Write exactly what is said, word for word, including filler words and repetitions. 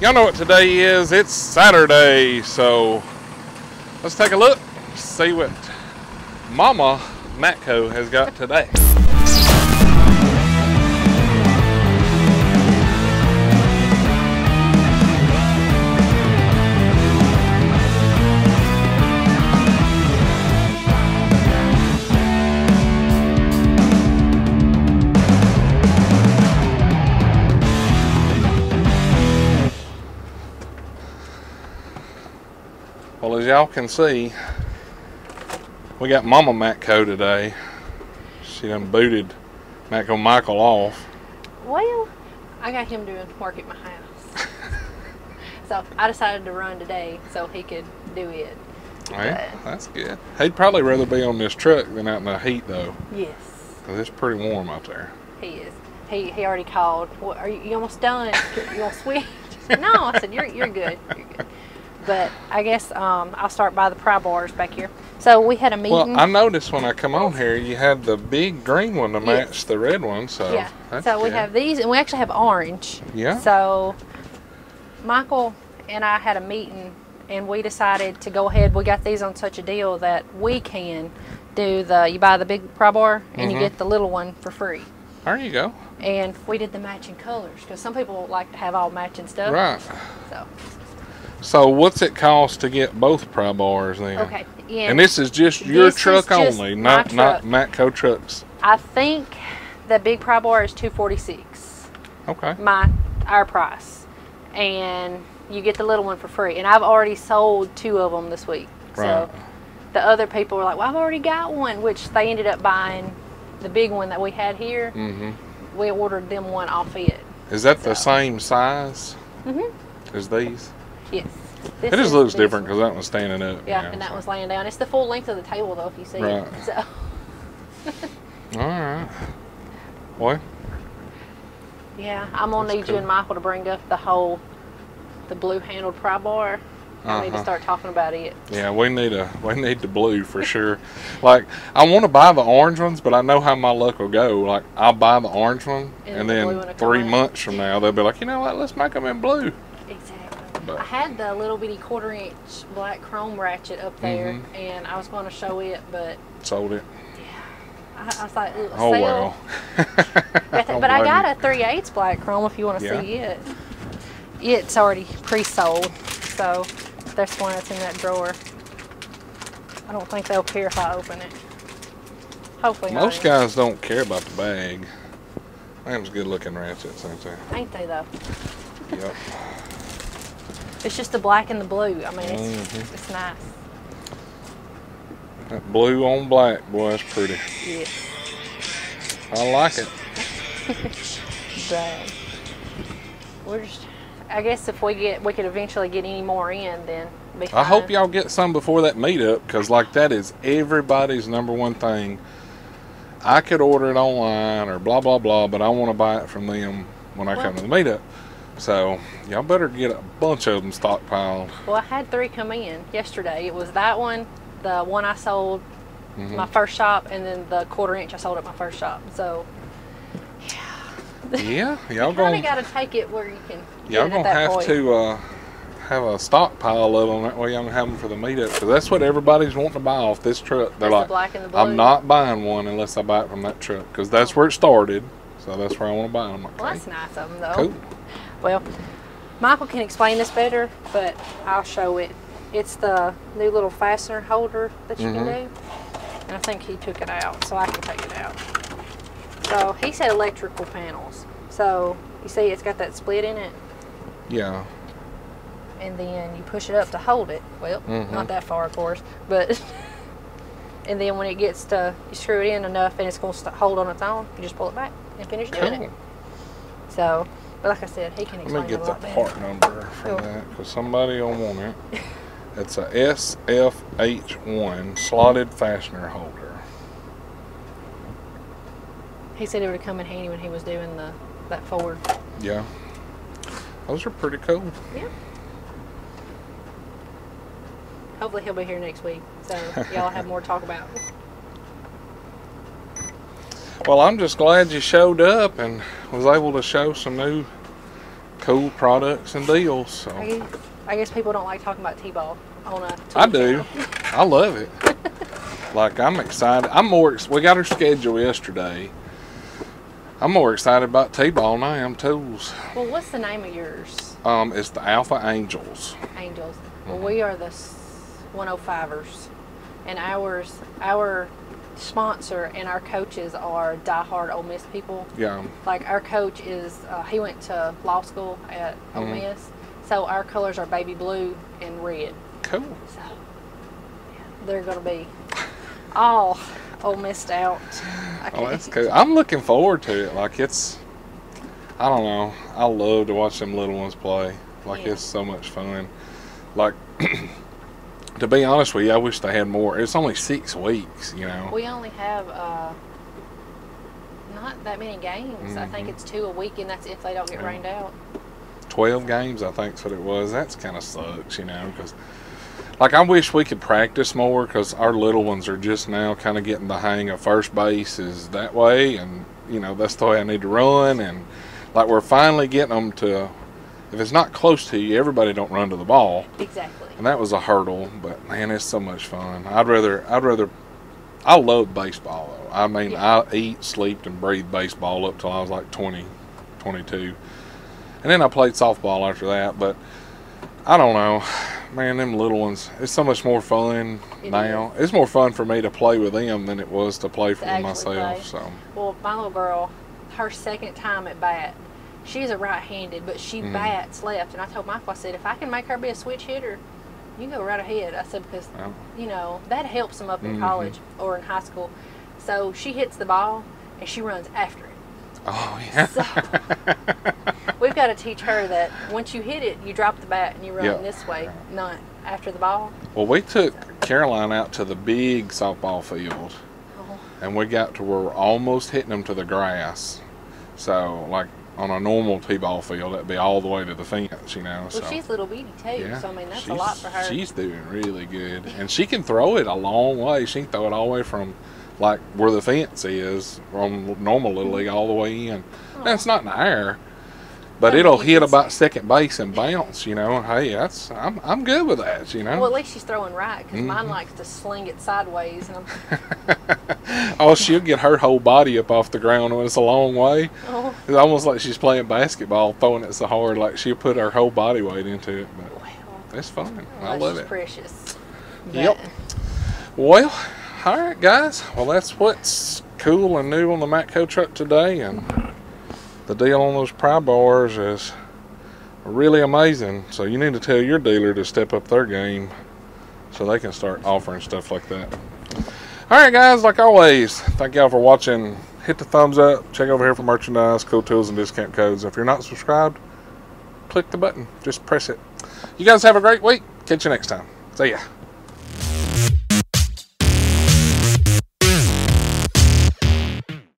Y'all know what today is. It's Saturday, so let's take a look, see what Mama Matco has got today. Well, as y'all can see, we got Mama Matco today. She done booted Matco Michael off. Well, I got him doing work at my house. So I decided to run today so he could do it. Yeah, but that's good. He'd probably rather be on this truck than out in the heat, though. Yes. Because it's pretty warm out there. He is. He, he already called. What, are you, you almost done? You going to switch? No, I said, you're, you're good. You're good. But I guess um, I'll start by the pry bars back here. So we had a meeting. Well, I noticed when I come on here, you had the big green one to match yes. the red one. So yeah. That's so we good. Have these, and we actually have orange. Yeah. So Michael and I had a meeting, and we decided to go ahead. We got these on such a deal that we can do the. You buy the big pry bar, and mm-hmm. you get the little one for free. There you go. And we did the matching colors because some people like to have all matching stuff. Right. So. So what's it cost to get both pry bars then? Okay. And, and this is just your truck just only, not truck. not Matco trucks. I think the big pry bar is two forty-six. Okay. My our price, and you get the little one for free. And I've already sold two of them this week. Right. So the other people were like, "Well, I've already got one," which they ended up buying the big one that we had here. Mm-hmm. We ordered them one off it. Is that so. the same size mm-hmm. as these? Yes. It just looks different because that one's standing up. Yeah, yeah and that so. one's laying down. It's the full length of the table, though, if you see right. it. So. All right. Boy. Yeah, I'm going to need cool. you and Michael to bring up the whole, the blue-handled pry bar. I uh-huh. need to start talking about it. Yeah, we need a we need the blue for sure. Like, I want to buy the orange ones, but I know how my luck will go. Like, I'll buy the orange one, and, and the then three months from now, they'll be like, you know what, let's make them in blue. Exactly. I had the little bitty quarter inch black chrome ratchet up there, mm-hmm. and I was going to show it, but sold it. Yeah, I, I was like, oh sale. well. but I, but I got you. a three eighths black chrome. If you want to yeah. see it, it's already pre-sold, so that's one that's in that drawer. I don't think they'll care if I open it. Hopefully, most not. guys don't care about the bag. Them's good looking ratchets, ain't they? Ain't they though? Yep. It's just the black and the blue. I mean, it's, mm-hmm. it's nice. That blue on black, boy, that's pretty. Yeah. I like it. Dang. We're just, I guess if we get, we could eventually get any more in, then. I hope y'all get some before that meetup, because like that is everybody's number one thing. I could order it online or blah, blah, blah, but I want to buy it from them when I well, come to the meetup. So y'all better get a bunch of them stockpiled. Well, I had three come in yesterday. It was that one, the one I sold mm-hmm. my first shop, and then the quarter inch I sold at my first shop. So yeah, yeah, y'all gonna gotta take it where you can. Y'all gonna have point. to uh, have a stockpile of them. That way y'all can have them for the meetup. Because that's what everybody's wanting to buy off this truck. They're that's like, the black and the blue. I'm not buying one unless I buy it from that truck because that's where it started. So that's where I want to buy them. Like, well, that's nice of them though. Cool. Well, Michael can explain this better, but I'll show it. It's the new little fastener holder that you mm-hmm. can do. And I think he took it out, so I can take it out. So he said electrical panels. So you see it's got that split in it? Yeah. And then you push it up to hold it. Well, mm-hmm. not that far, of course. But and then when it gets to, you screw it in enough and it's going to hold on its own, you just pull it back and finish doing cool. it. So. But like I said, he can explain it a lot better. Let me get the part number from cool. that, because somebody will want it. It's a S F H one slotted fastener holder. He said it would come in handy when he was doing the that Ford. Yeah. Those are pretty cool. Yeah. Hopefully he'll be here next week, so y'all have more to talk about. Well, I'm just glad you showed up and was able to show some new cool products and deals. So I guess, I guess people don't like talking about T-ball on a I do. I love it. Like, I'm excited. I'm more. We got our schedule yesterday. I'm more excited about T-ball than I am tools. Well, what's the name of yours? Um, it's the Alpha Angels. Angels. Well, mm-hmm. We are the one oh fivers, and ours, our sponsor and our coaches are diehard Ole Miss people. Yeah. Like, our coach is, uh, he went to law school at mm-hmm. Ole Miss, so our colors are baby blue and red. Cool. So yeah, they're gonna be all Ole Missed out. Oh, that's cool. I'm looking forward to it. Like, it's, I don't know. I love to watch them little ones play. Like, yeah. It's so much fun. Like, to be honest with you, I wish they had more. It's only six weeks, you know. We only have uh, not that many games. Mm-hmm. I think it's two a week, and that's if they don't get yeah. rained out. twelve games, I think, is what it was. That's kind of sucks, you know, because... Like, I wish we could practice more because our little ones are just now kind of getting the hang of first base is that way, and, you know, that's the way I need to run. And, like, we're finally getting them to, if it's not close to you, everybody don't run to the ball. Exactly. And that was a hurdle, but, man, it's so much fun. I'd rather, I'd rather, I love baseball, though. I mean, yeah. I eat, sleep, and breathe baseball up till I was, like, twenty, twenty-two. And then I played softball after that, but I don't know. Man, them little ones, it's so much more fun it now. Is. It's more fun for me to play with them than it was to play for to myself. Play. So. Well, my little girl, her second time at bat, she's a right-handed, but she mm. bats left. And I told Michael, I said, if I can make her be a switch hitter, you go right ahead. I said, because, oh. you know, that helps them up in mm-hmm. college or in high school. So she hits the ball, and she runs after it. Oh, yeah. So, we've got to teach her that once you hit it, you drop the bat and you run yep. this way, not after the ball. Well, we took so. Caroline out to the big softball field, oh. and we got to where we're almost hitting them to the grass. So, like, on a normal T-ball field, that'd be all the way to the fence, you know. Well, so. She's little bitty, too, yeah. so, I mean, that's she's, a lot for her. She's doing really good, and she can throw it a long way. She can throw it all the way from... like where the fence is on normal little league all the way in. Oh. Now, it's not in the air, but it'll hit about second base and bounce, you know. Hey, that's I'm I'm good with that, you know. Well, at least she's throwing right because mm-hmm. mine likes to sling it sideways. And I'm oh, she'll get her whole body up off the ground when it's a long way. Oh. It's almost like she's playing basketball, throwing it so hard. Like she'll put her whole body weight into it. But well, that's fun. Well, I love it. Precious. But. Yep. Well. All right, guys. Well, that's what's cool and new on the Matco truck today, and the deal on those pry bars is really amazing. So you need to tell your dealer to step up their game so they can start offering stuff like that. All right, guys. Like always, thank y'all for watching. Hit the thumbs up. Check over here for merchandise, cool tools, and discount codes. If you're not subscribed, click the button. Just press it. You guys have a great week. Catch you next time. See ya.